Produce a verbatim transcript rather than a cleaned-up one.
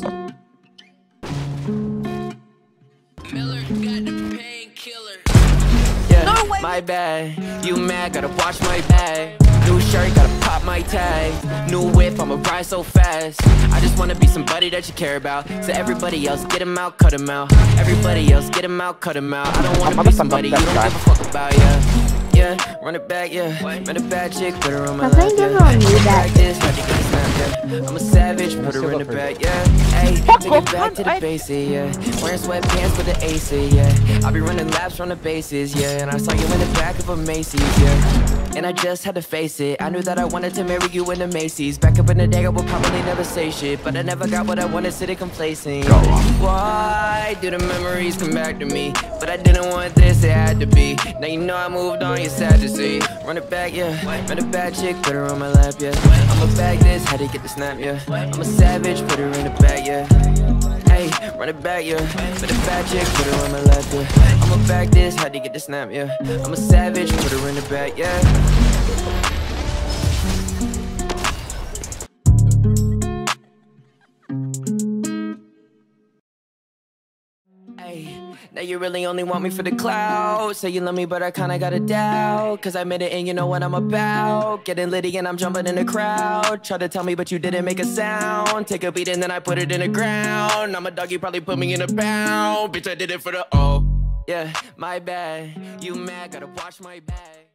first. Miller got the painkiller. Yeah, no way. My bad. You mad, gotta watch my bag. New shirt, gotta pop my tag. New whip, I'ma ride so fast. I just wanna be somebody that you care about. So everybody else, get him out, cut him out. Everybody else, get him out, cut him out. I don't wanna I'm be somebody you don't give a fuck about, yeah. Yeah, run it back, yeah. Met a bad chick, put her on my lap, yeah. I'm a savage, put her in the back, yeah. Hey, take it back to the basics, yeah. Wearing sweatpants with the A C, yeah. I'll be running laps on the bases, yeah. And I saw you in the back of a Macy's, yeah. And I just had to face it. I knew that I wanted to marry you in the Macy's. Back up in the day, I would probably never say shit, but I never got what I wanted, sitting complacent. Why do the memories come back to me? But I didn't want this, it had to be. Now you know I moved on, you're sad to see. Run it back, yeah. Met a bad chick, put her on my lap, yeah. I'ma bag this, had to get the snap, yeah. I'm a savage, put her in the bag, yeah. Hey, run it back, yeah. Met a bad chick, put her on my lap, yeah. I'ma bag this, had to get the snap, yeah. I'm a savage, put her in the bag, yeah. Now you really only want me for the clout. Say you love me, but I kinda got a doubt. Cause I made it and you know what I'm about. Getting litty and I'm jumping in the crowd. Try to tell me, but you didn't make a sound. Take a beat and then I put it in the ground. I'm a dog, you probably put me in a pound. Bitch, I did it for the oh. Yeah, my bad. You mad, gotta wash my bag.